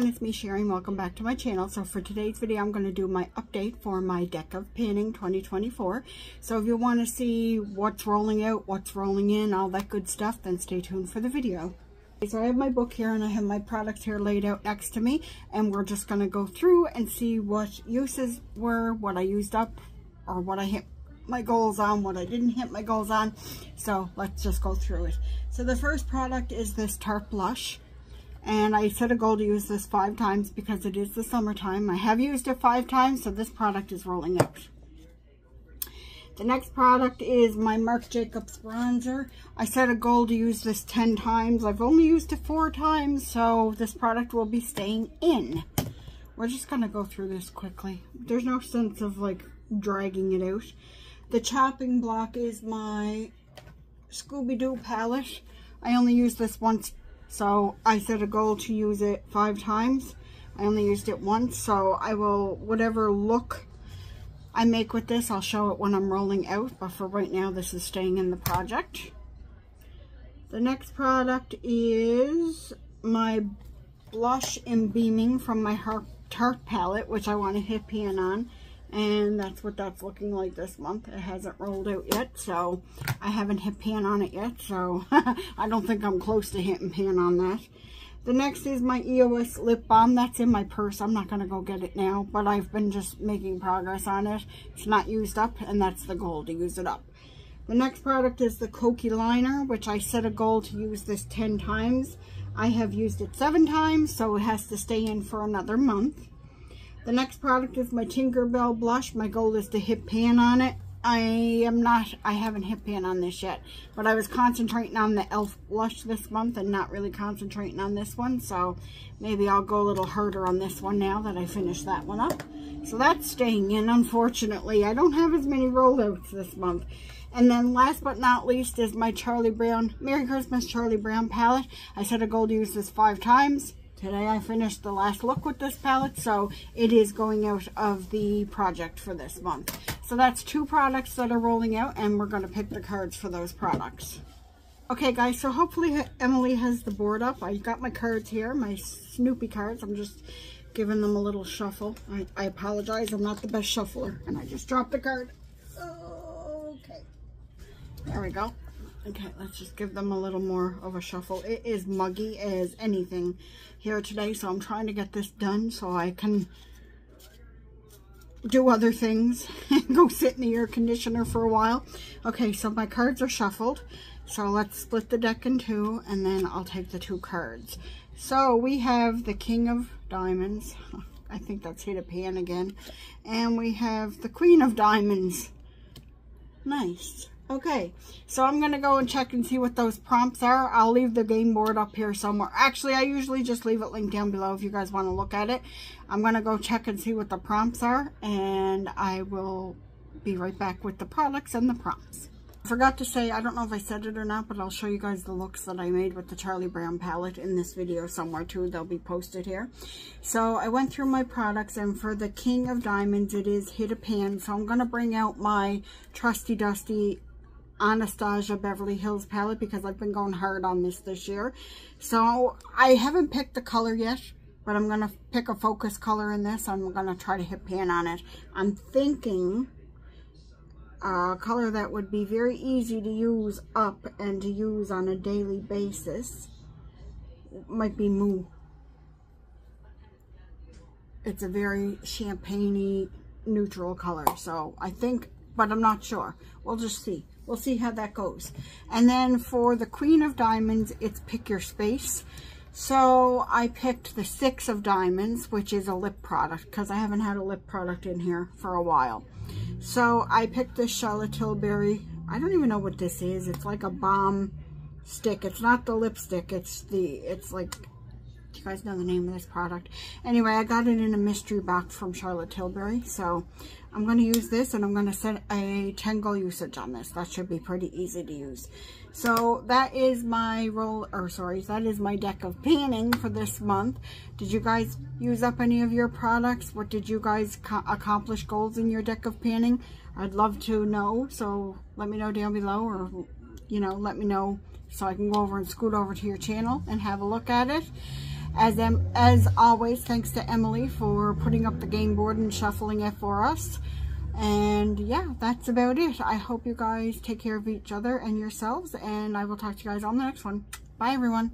everyone, it's me Sherry. Welcome back to my channel. So for today's video, I'm going to do my update for my Deck of Panning 2024. So if you want to see what's rolling out, what's rolling in, all that good stuff, then stay tuned for the video. So I have my book here and I have my products here laid out next to me, and we're just going to go through and see what uses were, what I used up, or what I hit my goals on, what I didn't hit my goals on. So let's just go through it. So the first product is this Tarte blush, and I set a goal to use this 5 times because it is the summertime. I have used it 5 times, so this product is rolling out. The next product is my Marc Jacobs bronzer. I set a goal to use this 10 times. I've only used it 4 times, so this product will be staying in. We're just gonna go through this quickly. There's no sense of like dragging it out. The chopping block is my Scooby-Doo palette. I only used this once, so I set a goal to use it 5 times. I only used it once, so I will, whatever look I make with this, I'll show it when I'm rolling out, but for right now, this is staying in the project. The next product is my blush and beaming from my Tarte palette, which I want to hit pan on. And that's what that's looking like this month. It hasn't rolled out yet, so I haven't hit pan on it yet, so I don't think I'm close to hitting pan on that. The next is my EOS lip balm. That's in my purse. I'm not going to go get it now, but I've been just making progress on it. It's not used up, and that's the goal, to use it up. The next product is the Koki liner, which I set a goal to use this 10 times. I have used it 7 times, so it has to stay in for another month. The next product is my Tinkerbell blush. My goal is to hit pan on it. I haven't hit pan on this yet, but I was concentrating on the e.l.f. blush this month and not really concentrating on this one, so maybe I'll go a little harder on this one now that I finish that one up. So that's staying in, unfortunately. I don't have as many rollouts this month. And then last but not least is my Charlie Brown Merry Christmas Charlie Brown palette. I set a goal to use this 5 times. Today I finished the last look with this palette, so it is going out of the project for this month. So that's 2 products that are rolling out, and we're going to pick the cards for those products. Okay guys, so hopefully Emily has the board up. I got my cards here, my Snoopy cards. I'm just giving them a little shuffle. I apologize, I'm not the best shuffler, and I just dropped the card. Okay, there we go. Okay, let's just give them a little more of a shuffle. It is muggy as anything here today, so I'm trying to get this done so I can do other things and go sit in the air conditioner for a while. Okay, so my cards are shuffled. So let's split the deck in 2, and then I'll take the 2 cards. So we have the King of Diamonds. I think that's hit a pan again. And we have the Queen of Diamonds. Nice. Okay, so I'm going to go and check and see what those prompts are. I'll leave the game board up here somewhere. Actually, I usually just leave it linked down below if you guys want to look at it. I'm going to go check and see what the prompts are, and I will be right back with the products and the prompts. I forgot to say, I don't know if I said it or not, but I'll show you guys the looks that I made with the Charlie Brown palette in this video somewhere too. They'll be posted here. So I went through my products, and for the King of Diamonds, it is hit a pan. So I'm going to bring out my trusty dusty Anastasia Beverly Hills palette because I've been going hard on this year. So I haven't picked the color yet, but I'm going to pick a focus color in this. I'm going to try to hit pan on it. I'm thinking a color that would be very easy to use up and to use on a daily basis. It might be Moo. It's a very champagne-y neutral color, so I think, but I'm not sure. We'll just see. We'll see how that goes. And then for the Queen of Diamonds, it's Pick Your Space. So I picked the 6 of Diamonds, which is a lip product, because I haven't had a lip product in here for a while. So I picked this Charlotte Tilbury. I don't even know what this is. It's like a balm stick. It's not the lipstick. It's like, you guys know the name of this product. Anyway, I got it in a mystery box from Charlotte Tilbury, so I'm going to use this, and I'm going to set a 10 goal usage on this. That should be pretty easy to use. So that is my that is my Deck of Panning for this month. Did you guys use up any of your products? What did you guys accomplish goals in your Deck of Panning? I'd love to know, so let me know down below, or you know, let me know so I can go over and scoot over to your channel and have a look at it. As always, thanks to Emily for putting up the game board and shuffling it for us. And yeah, that's about it. I hope you guys take care of each other and yourselves, and I will talk to you guys on the next one. Bye, everyone.